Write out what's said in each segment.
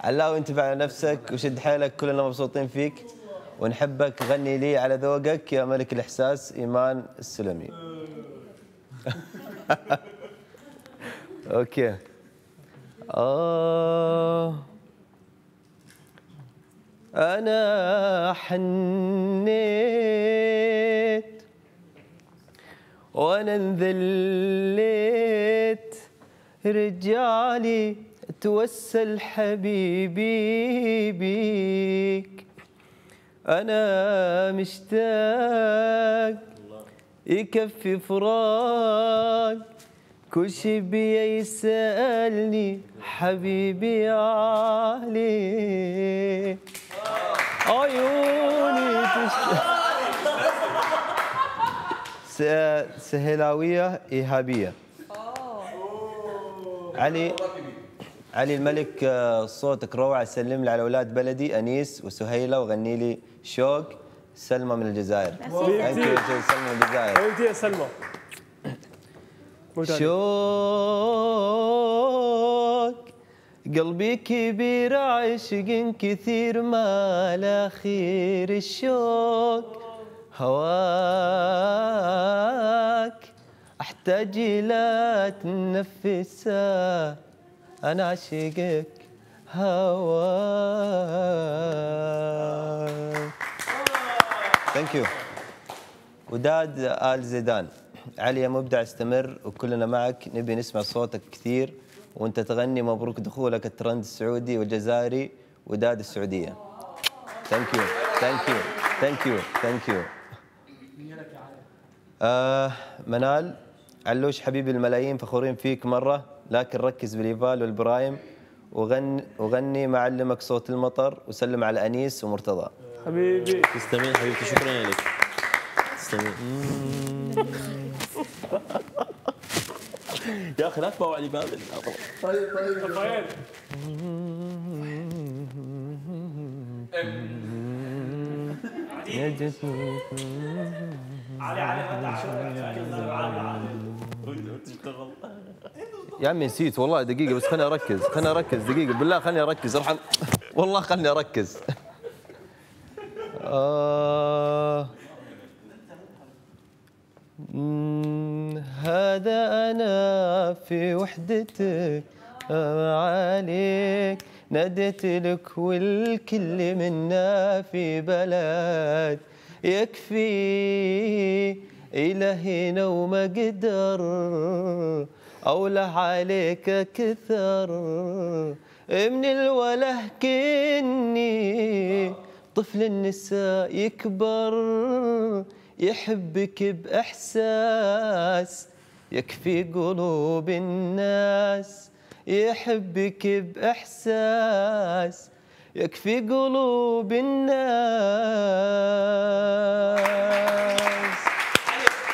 علاوي انت على نفسك وشد حيلك، كلنا مبسوطين فيك ونحبك. غني لي على ذوقك يا ملك الاحساس، ايمان السلمي. اوكي. انا حنيت وانا انذليت، رجالي توسل حبيبي بيك، انا مشتاق يكفي فراق، كل شي بيا يسألني حبيبي علي، عيوني سهلاوية إيهابية. علي الملك صوتك روعة، سلم لي على أولاد بلدي أنيس وسهيله وغني لي شوق. سلمى من الجزائر. سلمى من الجزائر. سلمى. شوق قلبي كبير، عشق كثير ما لا خير، الشوق هواك احتاج لا تنفسه، انا عشقك هواك. ثانك يو. وداد آل زيدان. علي يا مبدع استمر وكلنا معك، نبي نسمع صوتك كثير وانت تغني. مبروك دخولك الترند السعودي والجزائري، وداد السعوديه. ثانك يو ثانك يو ثانك يو ثانك يو. منال علوش حبيبي الملايين، فخورين فيك مره، لكن ركز باليبال والبرايم وغني معلمك صوت المطر. وسلم على انيس ومرتضى. حبيبي تسلمين حبيبتي، شكرا لك. تسلمين يا اخي، لا تباوع لي باب. طيب يا عمي نسيت والله، دقيقة بس خليني اركز دقيقة بالله، خليني اركز ارحم والله، خليني اركز. هذا أنا في وحدتك، عليك ناديت لك والكل منا في بلد، يكفي إلهي لو ما قدر أوله عليك أكثر، من الوله كني طفل النساء يكبر، يحبك بإحساس يكفي قلوب الناس، يحبك بإحساس يكفي قلوب الناس.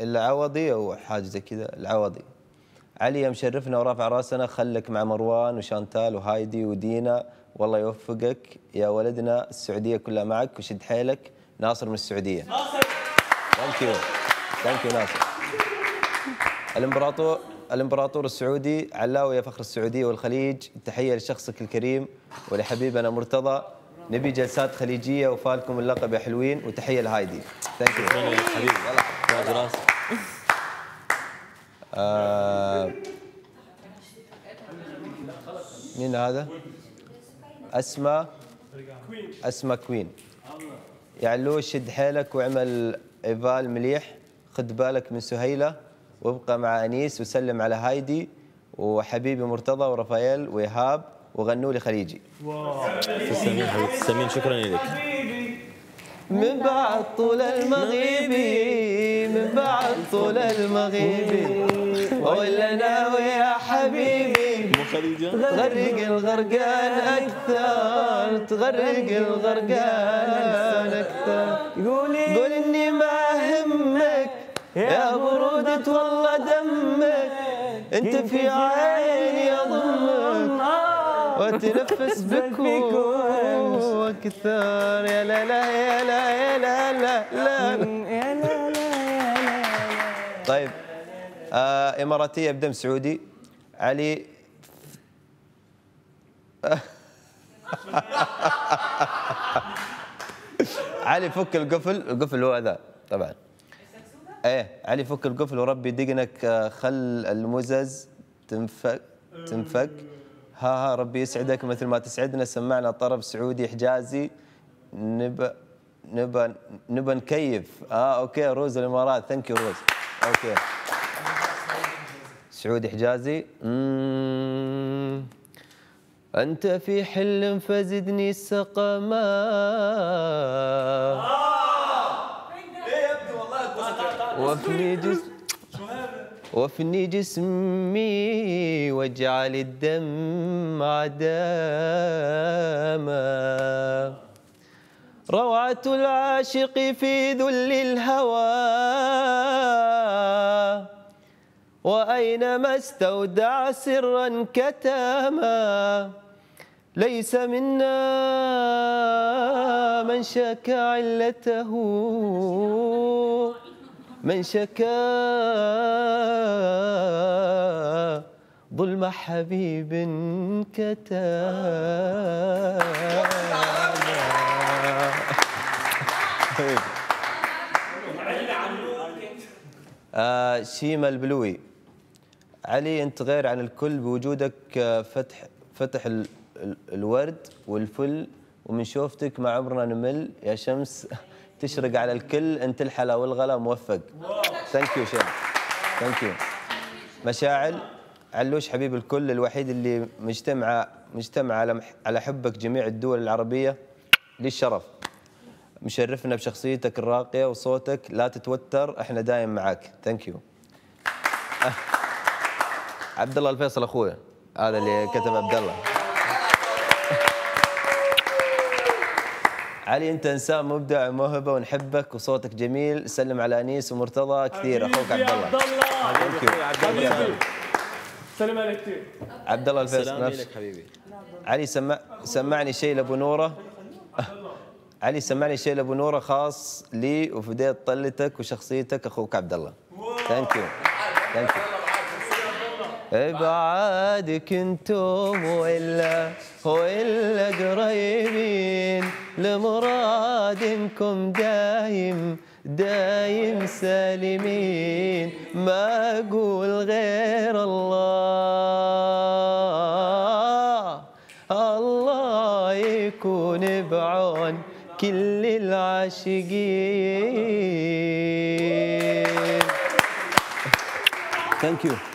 العوضي او حاجه زي كذا. العوضي. علي مشرفنا ورافع راسنا، خلك مع مروان وشانتال وهايدي ودينا، والله يوفقك يا ولدنا، السعوديه كلها معك وشد حيلك. ناصر من السعوديه. ناصر. ثانك يو ثانك يو ناصر. الامبراطور السعودي. علاوي يا فخر السعوديه والخليج، تحيه لشخصك الكريم ولحبيبنا مرتضى، نبي جلسات خليجيه وفالكم اللقب يا حلوين، وتحيه لهايدي. ثانك يو حبيبي. تاج راسك. مين هذا؟ اسماء كوين. يا علوش شد حيلك واعمل ايفال مليح، خد بالك من سهيله وابقى مع انيس، وسلم على هايدي وحبيبي مرتضى ورفائيل وايهاب، وغنوا لي خليجي. واو تسلمين حبيبتي، تسلمين، شكرا لك. من بعد طول المغيبي، من بعد طول المغيبي، قول لنا ويا حبيبي تغرق الغرقان أكثر، تغرق الغرقان أكثر. قول إني ما همك يا برودة والله دمك، أنت في عيني أضمك وتنفس بكم وكثار. يا لا لا يا لا لا لا لا لا لا لا. طيب إماراتية بدم سعودي. علي علي فك القفل، القفل هو ذا طبعا. ايه علي فك القفل وربي دقنك، خل المزز تنفك ها ربي يسعدك مثل ما تسعدنا. سمعنا طرب سعودي حجازي، نبى نكيف. اوكي روز الامارات، ثانك يو روز. اوكي سعودي حجازي. انت في حلم فزدني السقما. ايه يا ابني والله وفني جسم، وفني جسمي واجعل الدم عداما. روعة العاشق في ذل الهوى، وأينما استودع سرا كتاما. ليس منا من شك علته، من شكا ظلم حبيب كتاب. شيما البلوي. علي أنت غير عن الكل بوجودك، فتح الورد والفل، ومن شوفتك ما عمرنا نمل. يا شمس تشرق على الكل، انت الحلا والغلا موفق. ثانك يو شيخ، ثانك يو. مشاعل علوش حبيب الكل، الوحيد اللي مجتمع على حبك جميع الدول العربيه. للشرف مشرفنا بشخصيتك الراقيه وصوتك، لا تتوتر احنا دايم معاك. ثانك يو. عبد الله الفيصل اخويا، هذا اللي كتب عبد الله. علي انت انسان مبدع وموهبه ونحبك وصوتك جميل. سلم على انيس ومرتضى كثير، اخوك عبد الله. حبيبي عبد الله سلم عليك كثير. عبد الله الفيصل نفسك حبيبي. علي سمعني شيء لابو نوره. علي سمعني شيء لابو نوره خاص لي وفديت طلتك وشخصيتك، اخوك عبد الله. ثانك يو ثانك يو. ابعادك انتم والا قريبين، لمرادكم دايم دايم سالمين. ما اقول غير الله، الله يكون بعون كل العاشقين. ثانك يو.